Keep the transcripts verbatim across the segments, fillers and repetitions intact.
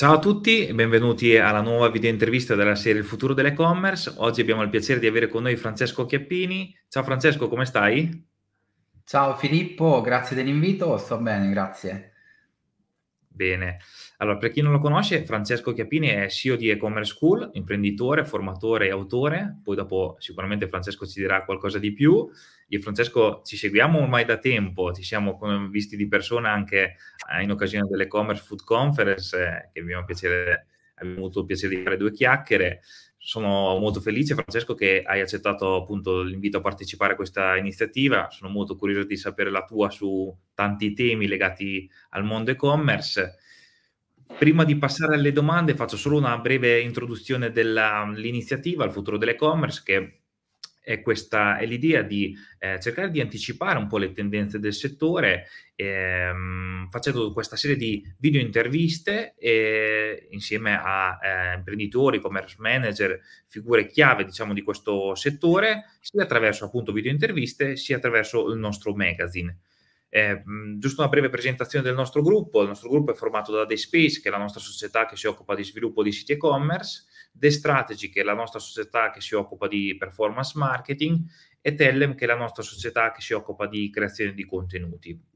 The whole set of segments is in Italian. Ciao a tutti e benvenuti alla nuova video intervista della serie Il futuro dell'e-commerce. Oggi abbiamo il piacere di avere con noi Francesco Chiappini. Ciao Francesco, come stai? Ciao Filippo, grazie dell'invito, sto bene, grazie. Bene, allora per chi non lo conosce, Francesco Chiappini è C E O di E-Commerce School, imprenditore, formatore e autore. Poi dopo sicuramente Francesco ci dirà qualcosa di più. Io e Francesco ci seguiamo ormai da tempo, ci siamo visti di persona anche in occasione dell'e-commerce food conference, che abbiamo, piacere, abbiamo avuto il piacere di fare due chiacchiere. Sono molto felice, Francesco, che hai accettato appunto l'invito a partecipare a questa iniziativa. Sono molto curioso di sapere la tua su tanti temi legati al mondo e-commerce. Prima di passare alle domande faccio solo una breve introduzione dell'iniziativa Il futuro dell'e-commerce, che è questa è l'idea di eh, cercare di anticipare un po' le tendenze del settore ehm, facendo questa serie di video interviste eh, insieme a eh, imprenditori, commerce manager, figure chiave diciamo di questo settore, sia attraverso appunto video interviste sia attraverso il nostro magazine. Eh, giusto una breve presentazione del nostro gruppo. Il nostro gruppo è formato da The Space, che è la nostra società che si occupa di sviluppo di siti e-commerce, The Strategy, che è la nostra società che si occupa di performance marketing, e Tellem, che è la nostra società che si occupa di creazione di contenuti.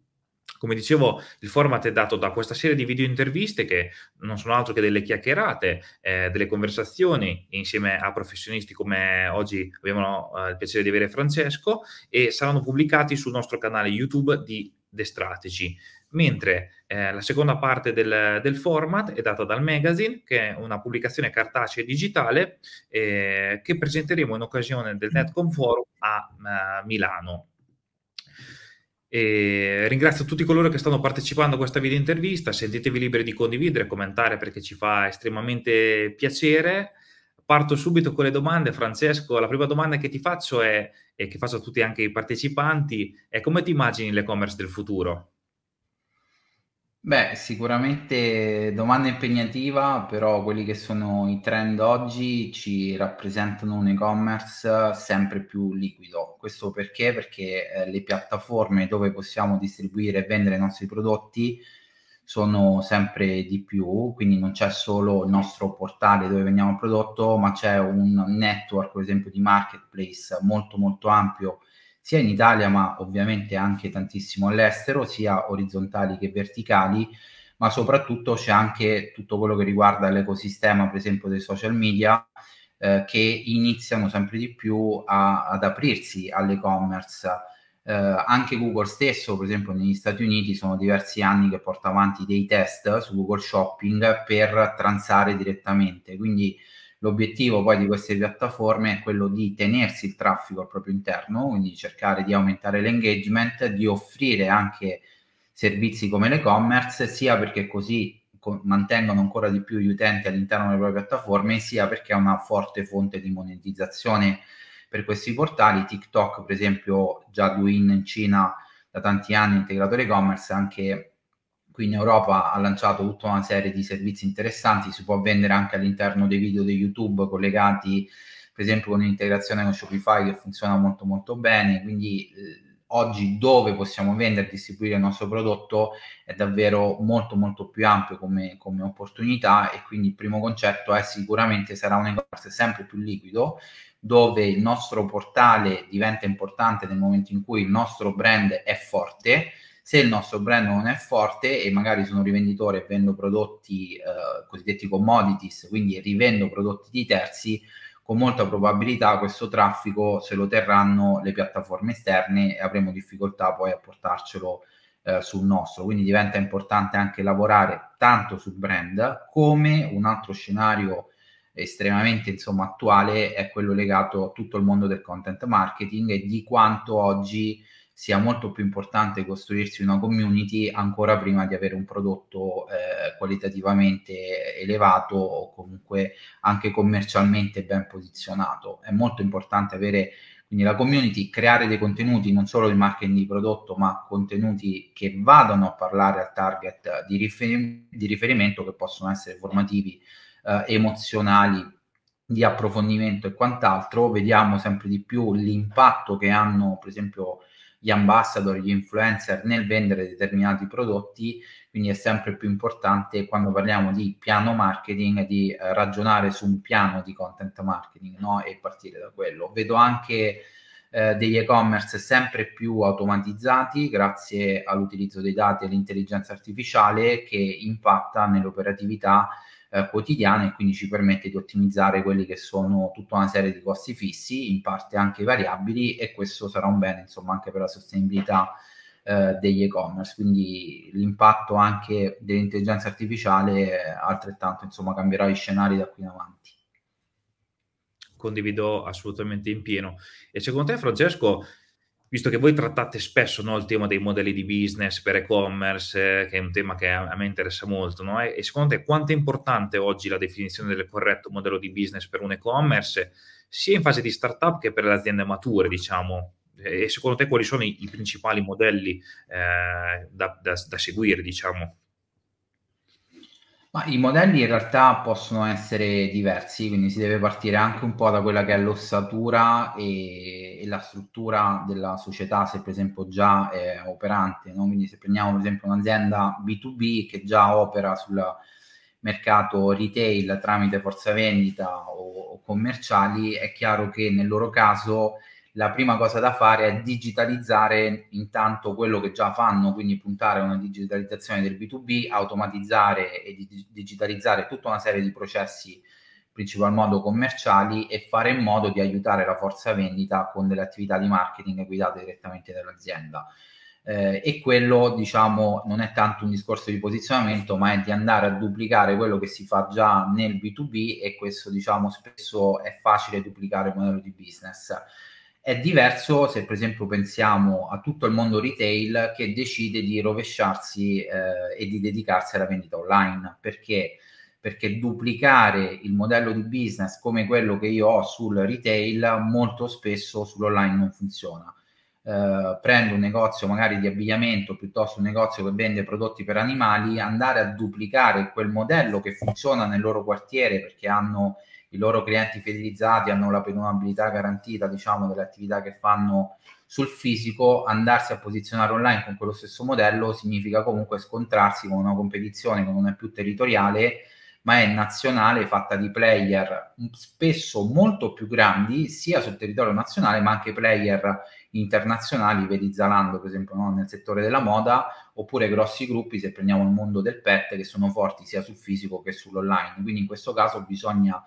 Come dicevo, il format è dato da questa serie di video interviste che non sono altro che delle chiacchierate, eh, delle conversazioni insieme a professionisti come oggi abbiamo eh, il piacere di avere Francesco, e saranno pubblicati sul nostro canale YouTube di The Strategy. Mentre eh, la seconda parte del, del format è data dal magazine, che è una pubblicazione cartacea e digitale eh, che presenteremo in occasione del Netcom Forum a, a Milano. E ringrazio tutti coloro che stanno partecipando a questa video intervista. Sentitevi liberi di condividere, commentare, perché ci fa estremamente piacere. Parto subito con le domande. Francesco, la prima domanda che ti faccio è, e che faccio a tutti anche i partecipanti, è: come ti immagini l'e-commerce del futuro? Beh, sicuramente domanda impegnativa, però quelli che sono i trend oggi ci rappresentano un e-commerce sempre più liquido. Questo perché? Perché eh, le piattaforme dove possiamo distribuire e vendere i nostri prodotti sono sempre di più, quindi non c'è solo il nostro portale dove vendiamo il prodotto, ma c'è un network, per esempio, di marketplace molto molto ampio, sia in Italia ma ovviamente anche tantissimo all'estero, sia orizzontali che verticali, ma soprattutto c'è anche tutto quello che riguarda l'ecosistema, per esempio, dei social media, eh, che iniziano sempre di più a, ad aprirsi all'e-commerce. Eh, anche Google stesso, per esempio, negli Stati Uniti sono diversi anni che porta avanti dei test su Google Shopping per transare direttamente, quindi l'obiettivo poi di queste piattaforme è quello di tenersi il traffico al proprio interno, quindi cercare di aumentare l'engagement, di offrire anche servizi come l'e-commerce, sia perché così mantengono ancora di più gli utenti all'interno delle proprie piattaforme, sia perché è una forte fonte di monetizzazione per questi portali. TikTok, per esempio, già Douyin in Cina da tanti anni ha integrato l'e-commerce, anche qui in Europa ha lanciato tutta una serie di servizi interessanti. Si può vendere anche all'interno dei video di YouTube collegati, per esempio, con un'integrazione con Shopify che funziona molto molto bene, quindi eh, oggi dove possiamo vendere e distribuire il nostro prodotto è davvero molto molto più ampio come, come opportunità, e quindi il primo concetto è sicuramente sarà un e-commerce sempre più liquido, dove il nostro portale diventa importante nel momento in cui il nostro brand è forte. Se il nostro brand non è forte e magari sono rivenditore e vendo prodotti eh, cosiddetti commodities, quindi rivendo prodotti di terzi, con molta probabilità questo traffico se lo terranno le piattaforme esterne e avremo difficoltà poi a portarcelo eh, sul nostro. Quindi diventa importante anche lavorare tanto sul brand, come un altro scenario estremamente insomma attuale è quello legato a tutto il mondo del content marketing e di quanto oggi sia molto più importante costruirsi una community ancora prima di avere un prodotto eh, qualitativamente elevato o comunque anche commercialmente ben posizionato. È molto importante avere quindi la community, creare dei contenuti, non solo di marketing di prodotto, ma contenuti che vadano a parlare al target di, rifer- di riferimento, che possono essere formativi, eh, emozionali, di approfondimento e quant'altro. Vediamo sempre di più l'impatto che hanno, per esempio, gli ambassador, gli influencer nel vendere determinati prodotti, quindi è sempre più importante quando parliamo di piano marketing di eh, ragionare su un piano di content marketing, no? E partire da quello. Vedo anche eh, degli e-commerce sempre più automatizzati grazie all'utilizzo dei dati e all'intelligenza artificiale che impatta nell'operatività quotidiana e quindi ci permette di ottimizzare quelli che sono tutta una serie di costi fissi, in parte anche variabili, e questo sarà un bene insomma anche per la sostenibilità eh, degli e-commerce. Quindi l'impatto anche dell'intelligenza artificiale altrettanto insomma cambierà gli scenari da qui in avanti. Condivido assolutamente in pieno. E secondo te, Francesco, visto che voi trattate spesso, no, il tema dei modelli di business per e-commerce, eh, che è un tema che a me interessa molto, no? E, e secondo te quanto è importante oggi la definizione del corretto modello di business per un e-commerce, sia in fase di startup che per le aziende mature, diciamo? E secondo te quali sono i, i principali modelli eh, da, da, da seguire, diciamo? Ma i modelli in realtà possono essere diversi, quindi si deve partire anche un po' da quella che è l'ossatura e, e la struttura della società, se per esempio già è operante, no? Quindi se prendiamo per esempio un'azienda B due B che già opera sul mercato retail tramite forza vendita o, o commerciali, è chiaro che nel loro caso la prima cosa da fare è digitalizzare intanto quello che già fanno, quindi puntare a una digitalizzazione del B due B, automatizzare e dig- digitalizzare tutta una serie di processi, in principal modo commerciali, e fare in modo di aiutare la forza vendita con delle attività di marketing guidate direttamente dall'azienda. Eh, e quello, diciamo, non è tanto un discorso di posizionamento, ma è di andare a duplicare quello che si fa già nel B due B, e questo, diciamo, spesso è facile duplicare il modello di business. È diverso se per esempio pensiamo a tutto il mondo retail che decide di rovesciarsi eh, e di dedicarsi alla vendita online. Perché? Perché duplicare il modello di business come quello che io ho sul retail molto spesso sull'online non funziona. Eh, prendo un negozio magari di abbigliamento piuttosto un negozio che vende prodotti per animali, andare a duplicare quel modello che funziona nel loro quartiere perché hanno i loro clienti fidelizzati, hanno la perdurabilità garantita, diciamo, delle attività che fanno sul fisico, andarsi a posizionare online con quello stesso modello significa comunque scontrarsi con una competizione che non è più territoriale, ma è nazionale, fatta di player spesso molto più grandi, sia sul territorio nazionale, ma anche player internazionali, vedi Zalando per esempio, no? Nel settore della moda, oppure grossi gruppi, se prendiamo il mondo del pet, che sono forti sia sul fisico che sull'online. Quindi in questo caso bisogna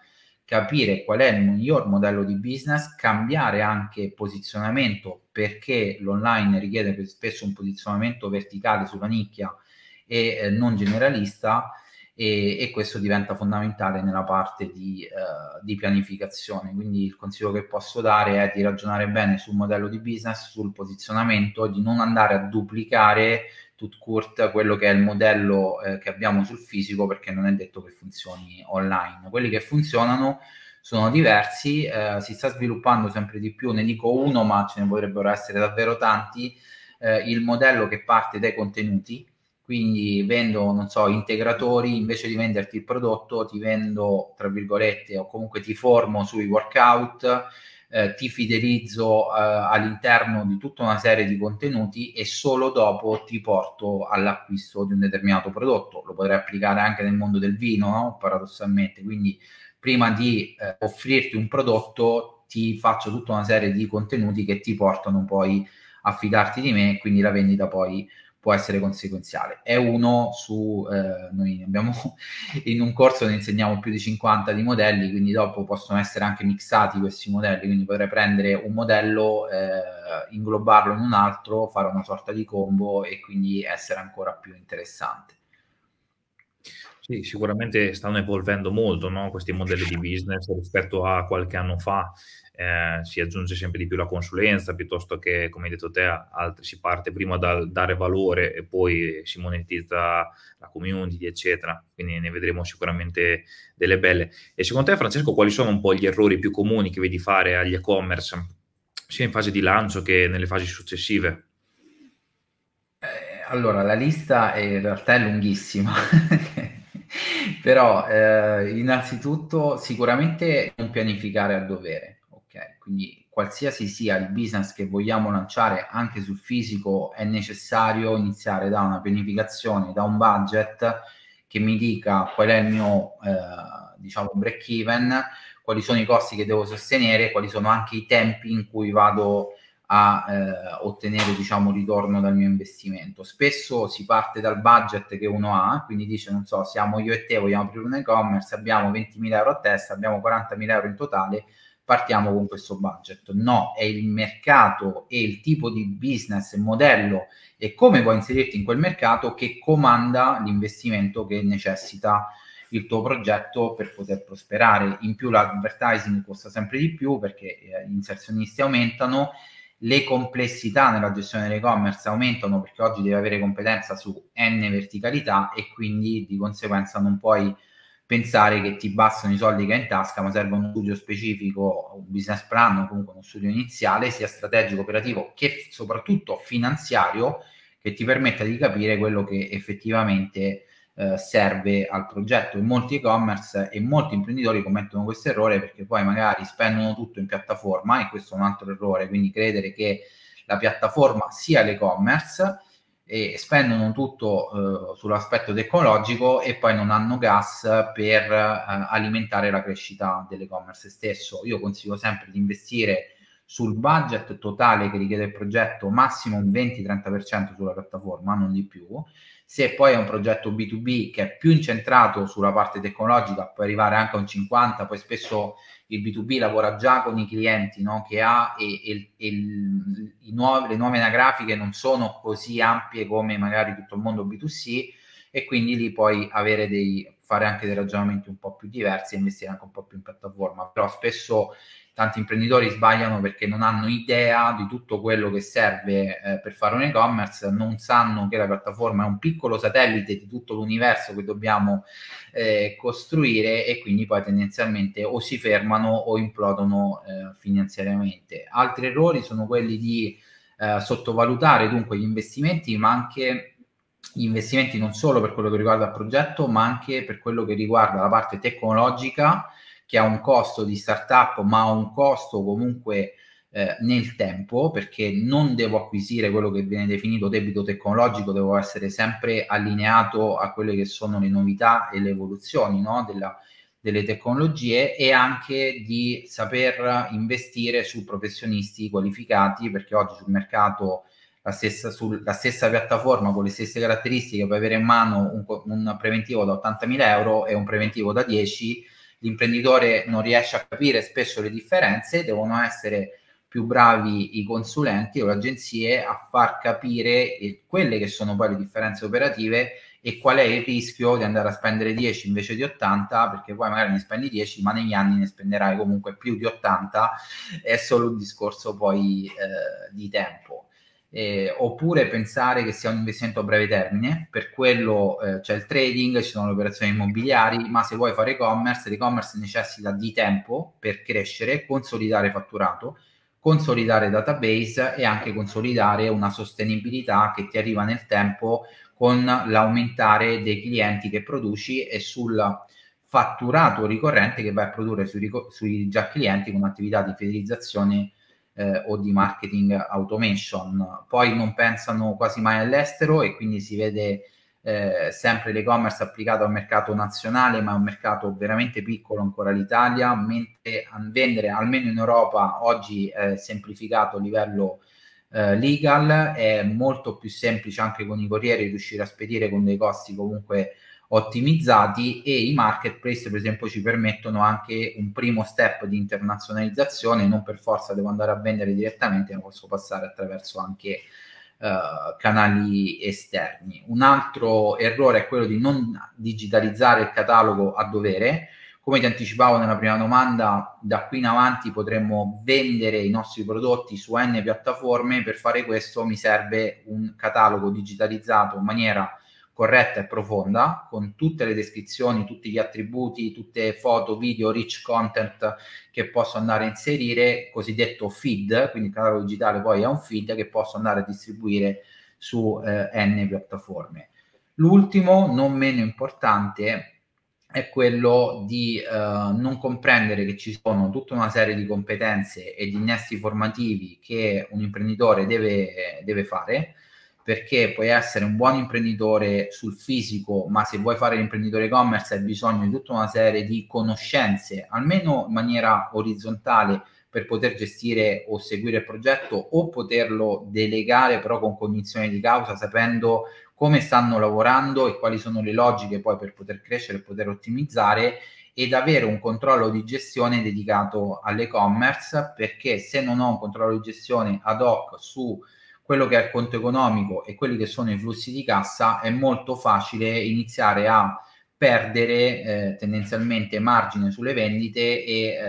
capire qual è il miglior modello di business, cambiare anche posizionamento, perché l'online richiede spesso un posizionamento verticale sulla nicchia e eh, non generalista, e, e questo diventa fondamentale nella parte di, eh, di pianificazione. Quindi il consiglio che posso dare è di ragionare bene sul modello di business, sul posizionamento, di non andare a duplicare tout court quello che è il modello eh, che abbiamo sul fisico, perché non è detto che funzioni online. Quelli che funzionano sono diversi, eh, si sta sviluppando sempre di più, ne dico uno ma ce ne potrebbero essere davvero tanti, eh, il modello che parte dai contenuti, quindi vendo, non so, integratori, invece di venderti il prodotto ti vendo, tra virgolette, o comunque ti formo sui workout, Eh, ti fidelizzo eh, all'interno di tutta una serie di contenuti e solo dopo ti porto all'acquisto di un determinato prodotto. Lo potrei applicare anche nel mondo del vino, no? Paradossalmente, quindi prima di eh, offrirti un prodotto ti faccio tutta una serie di contenuti che ti portano poi a fidarti di me, e quindi la vendita poi può essere conseguenziale. È uno su, eh, noi abbiamo in un corso ne insegniamo più di cinquanta di modelli, quindi dopo possono essere anche mixati questi modelli, quindi potrei prendere un modello, eh, inglobarlo in un altro, fare una sorta di combo e quindi essere ancora più interessante. Sì, sicuramente stanno evolvendo molto, no? Questi modelli di business rispetto a qualche anno fa. Eh, si aggiunge sempre di più la consulenza, piuttosto che, come hai detto te, altri, si parte prima dal dare valore e poi si monetizza la community, eccetera. Quindi ne vedremo sicuramente delle belle. E secondo te, Francesco, quali sono un po' gli errori più comuni che vedi fare agli e-commerce, sia in fase di lancio che nelle fasi successive? Eh, allora, la lista è, in realtà è lunghissima. Però eh, innanzitutto sicuramente non pianificare a dovere, ok? Quindi qualsiasi sia il business che vogliamo lanciare anche sul fisico, è necessario iniziare da una pianificazione, da un budget che mi dica qual è il mio eh, diciamo break even, quali sono i costi che devo sostenere, quali sono anche i tempi in cui vado a eh, ottenere diciamo ritorno dal mio investimento. Spesso si parte dal budget che uno ha, quindi dice, non so, siamo io e te, vogliamo aprire un e-commerce, abbiamo ventimila euro a testa, abbiamo quarantamila euro in totale, partiamo con questo budget. No, è il mercato e il tipo di business, il modello e come puoi inserirti in quel mercato che comanda l'investimento che necessita il tuo progetto per poter prosperare. In più l'advertising costa sempre di più perché gli inserzionisti aumentano, le complessità nella gestione dell'e-commerce aumentano perché oggi devi avere competenza su n verticalità e quindi di conseguenza non puoi pensare che ti bastano i soldi che hai in tasca, ma serve uno studio specifico, un business plan o comunque uno studio iniziale sia strategico, operativo che soprattutto finanziario, che ti permetta di capire quello che effettivamente eh, serve al progetto. In molti e-commerce e molti imprenditori commettono questo errore perché poi magari spendono tutto in piattaforma, e questo è un altro errore, quindi credere che la piattaforma sia l'e-commerce, e spendono tutto eh, sull'aspetto tecnologico e poi non hanno gas per eh, alimentare la crescita dell'e-commerce stesso. Io consiglio sempre di investire sul budget totale che richiede il progetto, massimo un venti trenta per cento sulla piattaforma, non di più. Se poi è un progetto B due B che è più incentrato sulla parte tecnologica, può arrivare anche a un cinquanta per cento, poi spesso il B due B lavora già con i clienti, no, che ha, e, e, e i nuovi, le nuove anagrafiche non sono così ampie come magari tutto il mondo B due C, e quindi lì puoi avere dei, fare anche dei ragionamenti un po' più diversi e investire anche un po' più in piattaforma. Però spesso tanti imprenditori sbagliano perché non hanno idea di tutto quello che serve eh, per fare un e-commerce, non sanno che la piattaforma è un piccolo satellite di tutto l'universo che dobbiamo eh, costruire, e quindi poi tendenzialmente o si fermano o implodono eh, finanziariamente. Altri errori sono quelli di eh, sottovalutare dunque gli investimenti, ma anche gli investimenti non solo per quello che riguarda il progetto, ma anche per quello che riguarda la parte tecnologica, che ha un costo di startup, ma ha un costo comunque eh, nel tempo, perché non devo acquisire quello che viene definito debito tecnologico, devo essere sempre allineato a quelle che sono le novità e le evoluzioni, no? Della, delle tecnologie, e anche di saper investire su professionisti qualificati, perché oggi sul mercato la stessa, sul, la stessa piattaforma con le stesse caratteristiche puoi avere in mano un, un preventivo da ottantamila euro e un preventivo da dieci. L'imprenditore non riesce a capire spesso le differenze, devono essere più bravi i consulenti o le agenzie a far capire quelle che sono poi le differenze operative e qual è il rischio di andare a spendere dieci invece di ottanta, perché poi magari ne spendi dieci ma negli anni ne spenderai comunque più di ottanta, è solo un discorso poi eh, di tempo. Eh, oppure pensare che sia un investimento a breve termine, per quello eh, c'è il trading, ci sono le operazioni immobiliari, ma se vuoi fare e-commerce, l'e-commerce necessita di tempo per crescere, consolidare fatturato, consolidare database e anche consolidare una sostenibilità che ti arriva nel tempo con l'aumentare dei clienti che produci e sul fatturato ricorrente che vai a produrre sui, sui già clienti con attività di fidelizzazione Eh, o di marketing automation. Poi non pensano quasi mai all'estero e quindi si vede eh, sempre l'e-commerce applicato al mercato nazionale, ma è un mercato veramente piccolo ancora l'Italia, mentre a vendere almeno in Europa oggi è semplificato a livello eh, legal, è molto più semplice anche con i corrieri riuscire a spedire con dei costi comunque ottimizzati, e i marketplace per esempio ci permettono anche un primo step di internazionalizzazione, non per forza devo andare a vendere direttamente, ma posso passare attraverso anche uh, canali esterni. Un altro errore è quello di non digitalizzare il catalogo a dovere. Come ti anticipavo nella prima domanda, da qui in avanti potremmo vendere i nostri prodotti su N piattaforme, per fare questo mi serve un catalogo digitalizzato in maniera corretta e profonda, con tutte le descrizioni, tutti gli attributi, tutte foto, video, rich content che posso andare a inserire, cosiddetto feed, quindi il catalogo digitale poi è un feed che posso andare a distribuire su eh, N piattaforme. L'ultimo, non meno importante, è quello di eh, non comprendere che ci sono tutta una serie di competenze e di innesti formativi che un imprenditore deve, deve fare, perché puoi essere un buon imprenditore sul fisico, ma se vuoi fare l'imprenditore e-commerce hai bisogno di tutta una serie di conoscenze, almeno in maniera orizzontale, per poter gestire o seguire il progetto o poterlo delegare, però con cognizione di causa, sapendo come stanno lavorando e quali sono le logiche poi per poter crescere e poter ottimizzare, ed avere un controllo di gestione dedicato all'e-commerce, perché se non ho un controllo di gestione ad hoc su quello che è il conto economico e quelli che sono i flussi di cassa, è molto facile iniziare a perdere eh, tendenzialmente margine sulle vendite e eh,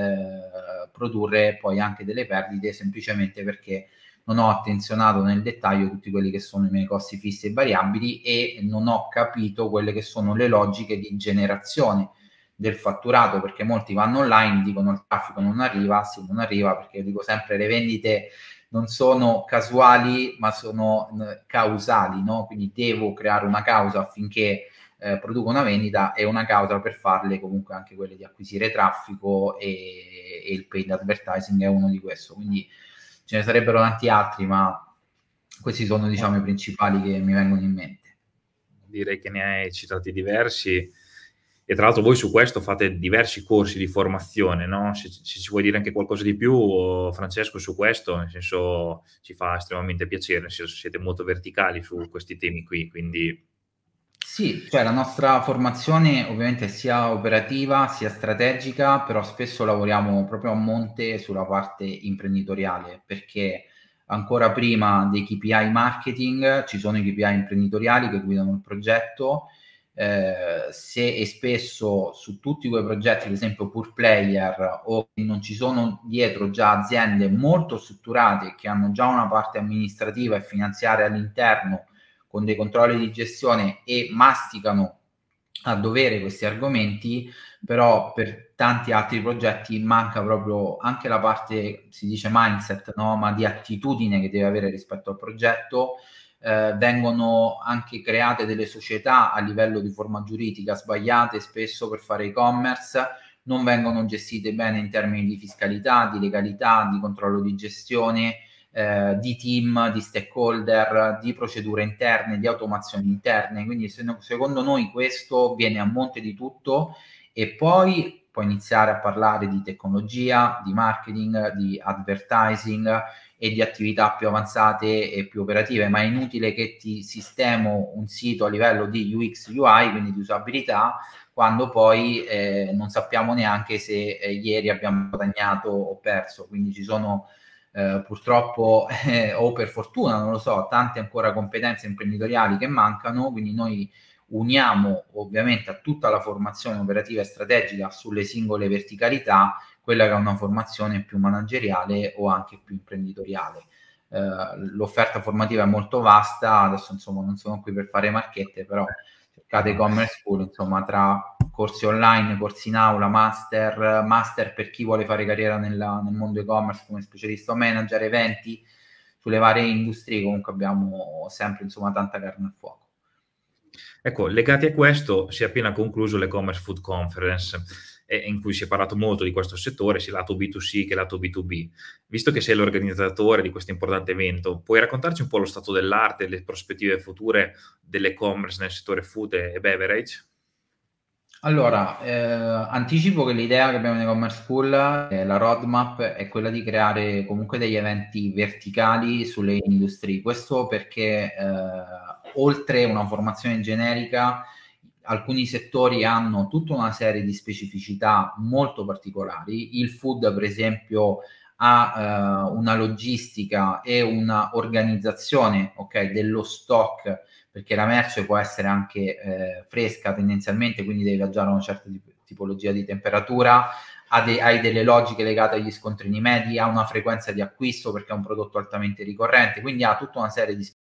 produrre poi anche delle perdite, semplicemente perché non ho attenzionato nel dettaglio tutti quelli che sono i miei costi fissi e variabili e non ho capito quelle che sono le logiche di generazione del fatturato, perché molti vanno online, dicono il traffico non arriva, sì, non arriva, perché io dico sempre le vendite non sono casuali ma sono causali, no? Quindi devo creare una causa affinché eh, produca una vendita e una causa per farle comunque anche quelle di acquisire traffico, e, e il paid advertising è uno di questo, quindi ce ne sarebbero tanti altri, ma questi sono diciamo i principali che mi vengono in mente. Direi che ne hai citati diversi, e tra l'altro voi su questo fate diversi corsi di formazione, no? Se, se ci vuoi dire anche qualcosa di più, Francesco, su questo, nel senso ci fa estremamente piacere, nel senso siete molto verticali su questi temi qui, quindi... Sì, cioè la nostra formazione ovviamente è sia operativa sia strategica, però spesso lavoriamo proprio a monte sulla parte imprenditoriale, perché ancora prima dei K P I marketing ci sono i K P I imprenditoriali che guidano il progetto. Eh, se e spesso su tutti quei progetti, ad esempio pure player, o che non ci sono dietro già aziende molto strutturate che hanno già una parte amministrativa e finanziaria all'interno con dei controlli di gestione e masticano a dovere questi argomenti, però per tanti altri progetti manca proprio anche la parte, si dice mindset, no? Ma di attitudine che deve avere rispetto al progetto. Eh, vengono anche create delle società a livello di forma giuridica sbagliate spesso per fare e-commerce, non vengono gestite bene in termini di fiscalità, di legalità, di controllo di gestione, eh, di team, di stakeholder, di procedure interne, di automazioni interne, quindi se no, secondo noi questo viene a monte di tutto, e poi puoi iniziare a parlare di tecnologia, di marketing, di advertising e di attività più avanzate e più operative, ma è inutile che ti sistemo un sito a livello di U X U I, quindi di usabilità, quando poi eh, non sappiamo neanche se eh, ieri abbiamo guadagnato o perso, quindi ci sono eh, purtroppo eh, o per fortuna, non lo so, tante ancora competenze imprenditoriali che mancano, quindi noi uniamo ovviamente a tutta la formazione operativa e strategica sulle singole verticalità quella che è una formazione più manageriale o anche più imprenditoriale. Eh, l'offerta formativa è molto vasta, adesso insomma non sono qui per fare marchette, però cercate E-Commerce School, insomma, tra corsi online, corsi in aula, master, master per chi vuole fare carriera nella, nel mondo e-commerce come specialista o manager, eventi sulle varie industrie, comunque abbiamo sempre insomma tanta carne al fuoco. Ecco, legati a questo si è appena concluso l'e-commerce food conference, eh, in cui si è parlato molto di questo settore, sia lato B due C che lato B due B. Visto che sei l'organizzatore di questo importante evento, puoi raccontarci un po' lo stato dell'arte, le prospettive future dell'e-commerce nel settore food e beverage? Allora, eh, anticipo che l'idea che abbiamo in e-commerce school, eh, la roadmap, è quella di creare comunque degli eventi verticali sulle industrie. Questo perché eh, oltre una formazione generica, alcuni settori hanno tutta una serie di specificità molto particolari. Il food, per esempio, ha eh, una logistica e una organizzazione, okay, dello stock, perché la merce può essere anche eh, fresca tendenzialmente, quindi devi viaggiare a una certa tipologia di temperatura, hai delle logiche legate agli scontrini medi, ha una frequenza di acquisto perché è un prodotto altamente ricorrente, quindi ha tutta una serie di